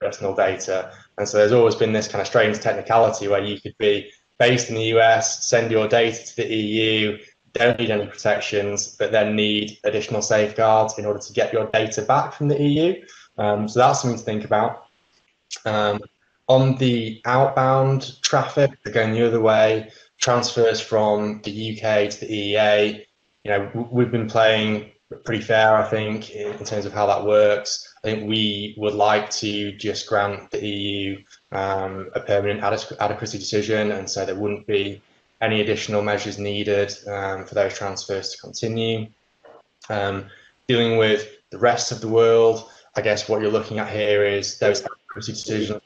personal data. And so there's always been this kind of strange technicality where you could be based in the U S, send your data to the E U, don't need any protections, but then need additional safeguards in order to get your data back from the E U. Um, so that's something to think about. Um, on the outbound traffic, going the other way, transfers from the U K to the E E A, you know, we've been playing pretty fair, I think, in terms of how that works. I think we would like to just grant the E U um, a permanent adequ adequacy decision, and so there wouldn't be any additional measures needed um, for those transfers to continue. Um, dealing with the rest of the world, I guess what you're looking at here is those adequacy decisions.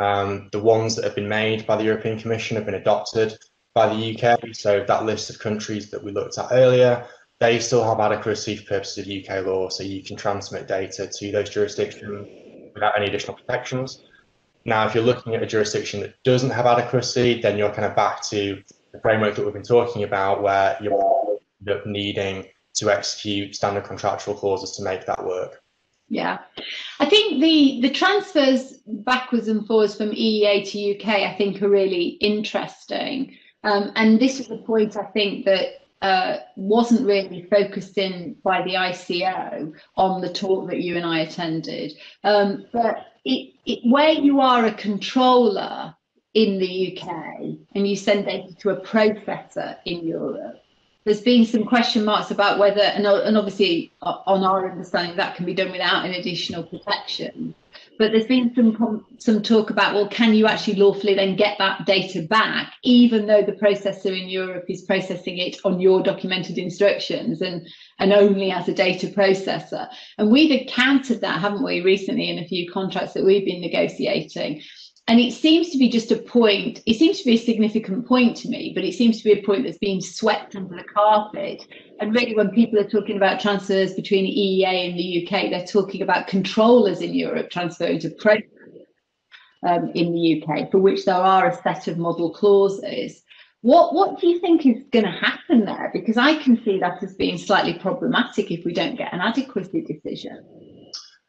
Um, the ones that have been made by the European Commission have been adopted by the U K, so that list of countries that we looked at earlier, they still have adequacy for purposes of U K law, so you can transmit data to those jurisdictions without any additional protections. Now, if you're looking at a jurisdiction that doesn't have adequacy, then you're kind of back to the framework that we've been talking about, where you're needing to execute standard contractual clauses to make that work. Yeah, I think the, the transfers backwards and forwards from E E A to U K, I think, are really interesting. Um, and this was a point, I think, that uh, wasn't really focused in by the I C O on the talk that you and I attended. Um, but it, it, where you are a controller in the U K and you send data to a processor in Europe, there's been some question marks about whether, and, and obviously on our understanding, that can be done without an additional protection. But there's been some some talk about, well, can you actually lawfully then get that data back, even though the processor in Europe is processing it on your documented instructions and, and only as a data processor? And we've encountered that, haven't we, recently in a few contracts that we've been negotiating. And it seems to be just a point, it seems to be a significant point to me, but it seems to be a point that's being swept under the carpet. And really, when people are talking about transfers between the E E A and the U K, they're talking about controllers in Europe transferring to processors um, in the U K, for which there are a set of model clauses. What, what do you think is going to happen there? Because I can see that as being slightly problematic if we don't get an adequacy decision.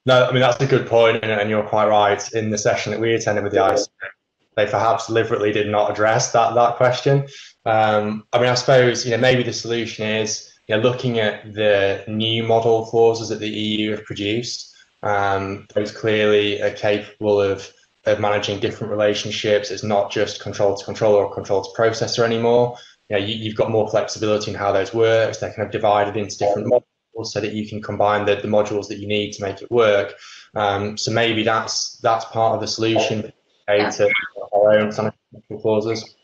No, I mean, that's a good point, and, and you're quite right. In the session that we attended with the I C O, they perhaps deliberately did not address that, that question. Um, I mean, I suppose, you know, maybe the solution is you're looking at the new model clauses that the E U have produced. Um, those clearly are capable of, of managing different relationships. It's not just control to controller or control to processor anymore. You know, you, you've got more flexibility in how those work. They're kind of divided into different modules so that you can combine the, the modules that you need to make it work. Um, so maybe that's that's part of the solution okay, to our own sanitary clauses.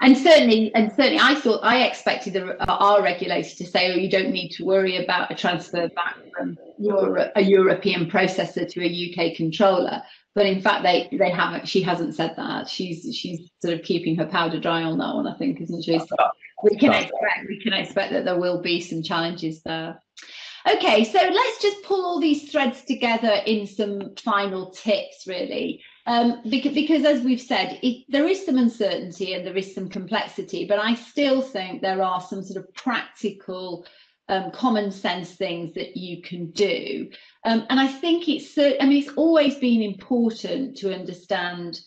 And certainly, and certainly, I thought I expected the, our regulator to say, "Oh, you don't need to worry about a transfer back from Europe, a European processor to a U K controller." But in fact, they they haven't. She hasn't said that. She's she's sort of keeping her powder dry on that one, I think, isn't she? So we can expect we can expect that there will be some challenges there. Okay, so let's just pull all these threads together in some final tips, really. Um, because, because as we've said, it, there is some uncertainty and there is some complexity, but I still think there are some sort of practical, um, common sense things that you can do. Um, and I think it's, I mean, it's always been important to understand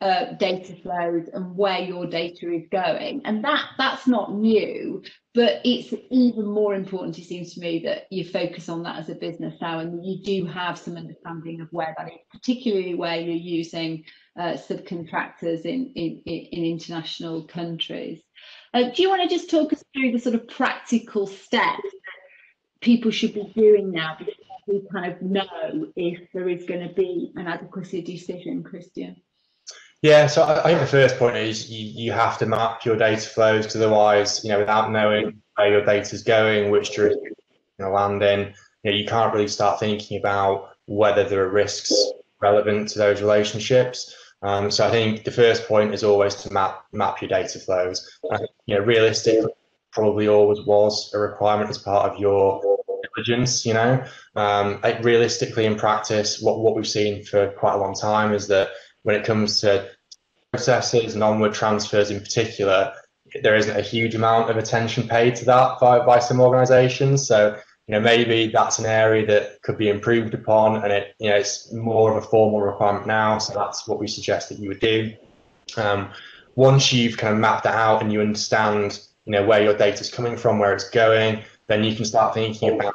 uh, data flows and where your data is going. And that that's not new, but it's even more important, it seems to me, that you focus on that as a business now, and you do have some understanding of where that is, particularly where you're using uh, subcontractors in, in, in international countries. Uh, do you want to just talk us through the sort of practical steps that people should be doing now, because we kind of know if there is going to be an adequacy decision, Christian? Yeah, so I think the first point is you, you have to map your data flows, because otherwise, you know, without knowing where your data is going, which jurisdiction you're going to land in, you know, you can't really start thinking about whether there are risks relevant to those relationships. Um, so I think the first point is always to map map your data flows. I think, you know, realistically, probably always was a requirement as part of your diligence. You know, um, like realistically in practice, what what we've seen for quite a long time is that when it comes to processes and onward transfers in particular, there isn't a huge amount of attention paid to that by, by some organisations. So, you know, maybe that's an area that could be improved upon, and it, you know, it's more of a formal requirement now. So that's what we suggest that you would do. Um, once you've kind of mapped that out and you understand, you know, where your data is coming from, where it's going, then you can start thinking about,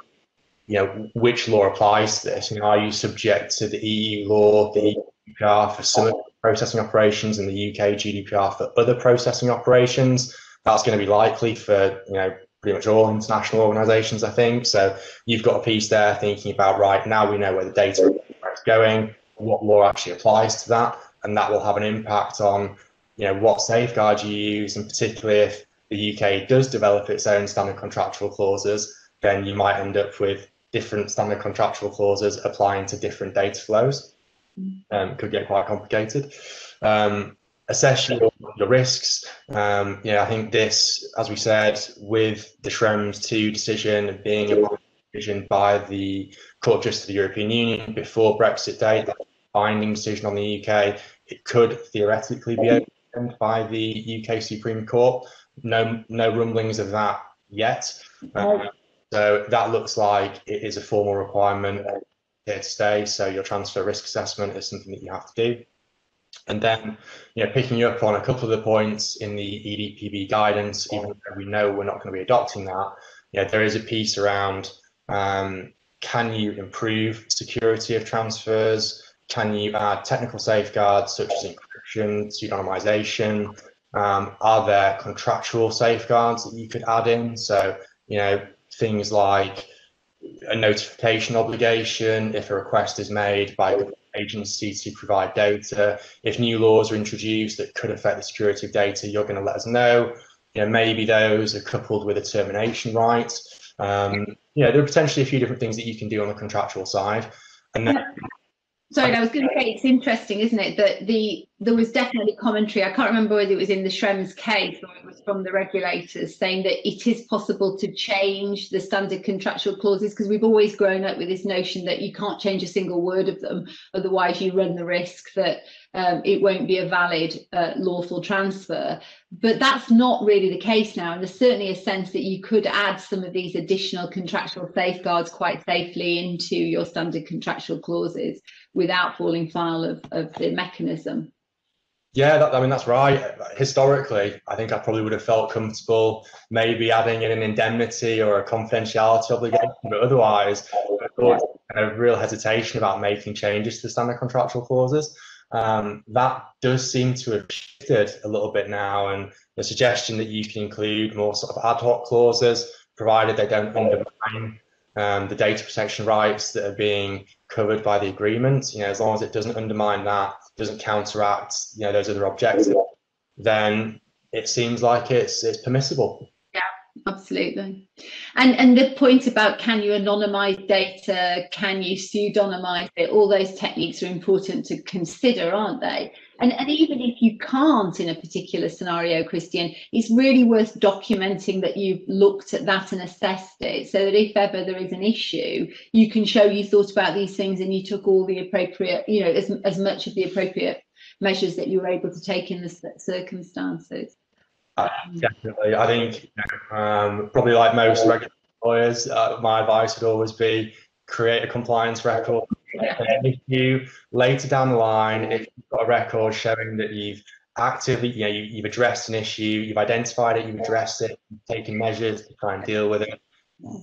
you know, which law applies to this. You know, are you subject to the E U law, the G D P R for some processing operations, and the U K G D P R for other processing operations? That's going to be likely for, you know, pretty much all international organisations, I think. So you've got a piece there thinking about, right, now we know where the data is going, what law actually applies to that, and that will have an impact on, you know, what safeguards you use, and particularly if the U K does develop its own standard contractual clauses, then you might end up with different standard contractual clauses applying to different data flows. Um, could get quite complicated. Um, assess your, your risks. Um, yeah, I think this, as we said, with the Schrems two decision being a decision by the Court of Justice of the European Union before Brexit Day, that binding decision on the U K, it could theoretically be opened by the U K Supreme Court. No, no rumblings of that yet. Um, so that looks like it is a formal requirement to stay, so your transfer risk assessment is something that you have to do. And then, you know, picking you up on a couple of the points in the E D P B guidance, even though we know we're not going to be adopting that, you know, there is a piece around um, can you improve security of transfers? Can you add technical safeguards such as encryption, pseudonymization? Um, are there contractual safeguards that you could add in? So, you know, things like a notification obligation if a request is made by an agency to provide data. If new laws are introduced that could affect the security of data, you're going to let us know. You know, maybe those are coupled with a termination right. Um, you know, there are potentially a few different things that you can do on the contractual side. And then, sorry, I was going to say, it's interesting, isn't it, that the there was definitely commentary. I can't remember whether it was in the Schrems case or it was from the regulators, saying that it is possible to change the standard contractual clauses, because we've always grown up with this notion that you can't change a single word of them, otherwise you run the risk that um, it won't be a valid uh, lawful transfer. But that's not really the case now, and there's certainly a sense that you could add some of these additional contractual safeguards quite safely into your standard contractual clauses without falling foul of, of the mechanism. Yeah, that, I mean, that's right. Historically, I think I probably would have felt comfortable maybe adding in an indemnity or a confidentiality obligation, but otherwise, I thought kind of real hesitation about making changes to the standard contractual clauses. Um, that does seem to have shifted a little bit now, and the suggestion that you can include more sort of ad hoc clauses, provided they don't undermine um, the data protection rights that are being covered by the agreement. You know, as long as it doesn't undermine that, doesn't counteract, you know, those other objectives, then it seems like it's it's permissible. Yeah, absolutely. And and the point about can you anonymize data, can you pseudonymize it, all those techniques are important to consider, aren't they? And and even if you can't in a particular scenario, Christian, it's really worth documenting that you've looked at that and assessed it, so that if ever there is an issue, you can show you thought about these things and you took all the appropriate, you know, as, as much of the appropriate measures that you were able to take in the circumstances. Uh, definitely. I think um, probably like most regulatory lawyers, uh, my advice would always be create a compliance record. And if you later down the line, if you've got a record showing that you've actively, you know, you, you've addressed an issue, you've identified it, you've addressed it, you've taken measures to try and deal with it,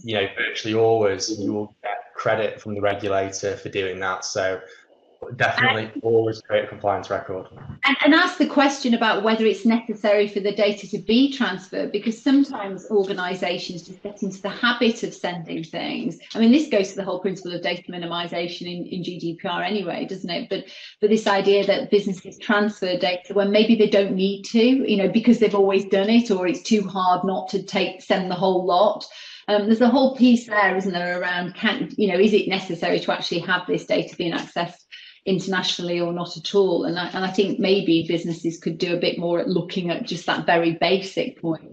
you know, virtually always you will get credit from the regulator for doing that. So definitely and, always create a compliance record. And, and ask the question about whether it's necessary for the data to be transferred, because sometimes organisations just get into the habit of sending things. I mean, this goes to the whole principle of data minimisation in, in G D P R anyway, doesn't it? But, but this idea that businesses transfer data when maybe they don't need to, you know, because they've always done it, or it's too hard not to take send the whole lot. Um, there's a whole piece there, isn't there, around, can, you know, is it necessary to actually have this data being accessed internationally or not at all? And I, and I think maybe businesses could do a bit more at looking at just that very basic point.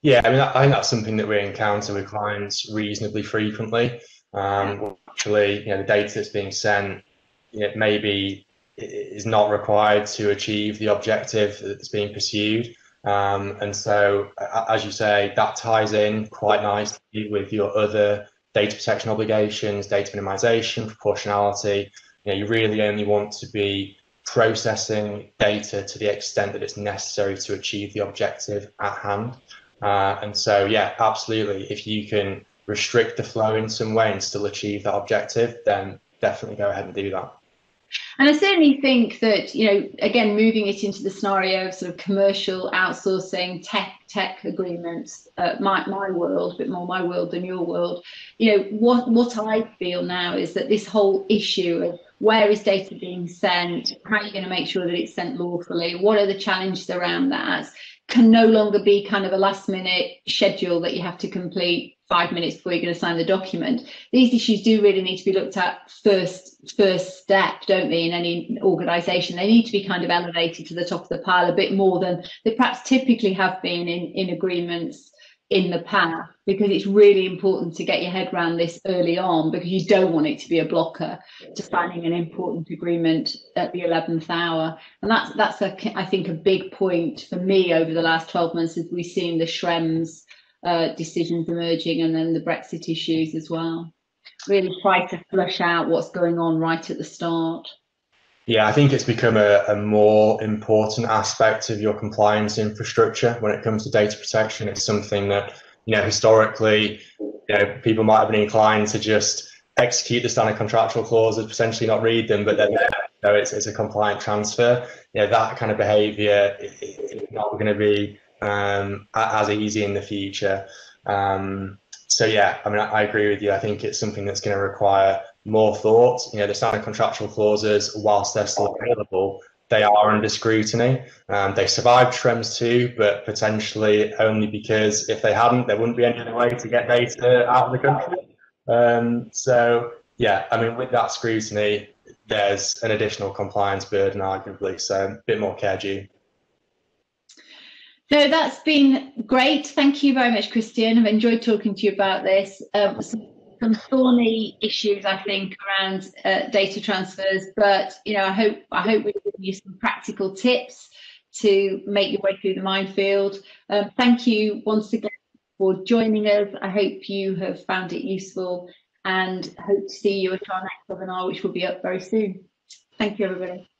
Yeah, I mean, I think that's something that we encounter with clients reasonably frequently. Um, actually, you know, the data that's being sent, you know, maybe is not required to achieve the objective that's being pursued. Um, and so, as you say, that ties in quite nicely with your other data protection obligations, data minimization, proportionality. You know, you really only want to be processing data to the extent that it's necessary to achieve the objective at hand. Uh, and so, yeah, absolutely. If you can restrict the flow in some way and still achieve that objective, then definitely go ahead and do that. And I certainly think that, you know, again, moving it into the scenario of sort of commercial outsourcing, tech tech agreements, uh, my, my world, a bit more my world than your world, you know, what, what I feel now is that this whole issue of where is data being sent, how are you going to make sure that it's sent lawfully, what are the challenges around that, can no longer be kind of a last minute schedule that you have to complete five minutes before you're going to sign the document. These issues do really need to be looked at first, first step, don't they, in any organisation. They need to be kind of elevated to the top of the pile a bit more than they perhaps typically have been in, in agreements in the past, because it's really important to get your head around this early on, because you don't want it to be a blocker to signing an important agreement at the eleventh hour. And that's, that's a, I think, a big point for me over the last twelve months as we've seen the Schrems Uh, decisions emerging, and then the Brexit issues as well. Really try to flush out what's going on right at the start. Yeah, I think it's become a, a more important aspect of your compliance infrastructure when it comes to data protection. It's something that, you know, historically, you know, people might have been inclined to just execute the standard contractual clauses, potentially not read them, but then, you know, it's, it's a compliant transfer. You know, that kind of behaviour is not going to be Um, as easy in the future. Um, so yeah, I mean, I, I agree with you. I think it's something that's going to require more thought. You know, the standard contractual clauses, whilst they're still available, they are under scrutiny. Um, they survived Schrems two, but potentially only because if they hadn't, there wouldn't be any other way to get data out of the country. Um, so yeah, I mean, with that scrutiny, there's an additional compliance burden, arguably. So a bit more care due. No, that's been great. Thank you very much, Christian. I've enjoyed talking to you about this. Um, some, some thorny issues, I think, around uh, data transfers, but you know, I hope I hope we've given you some practical tips to make your way through the minefield. Um, thank you once again for joining us. I hope you have found it useful, and hope to see you at our next webinar, which will be up very soon. Thank you, everybody.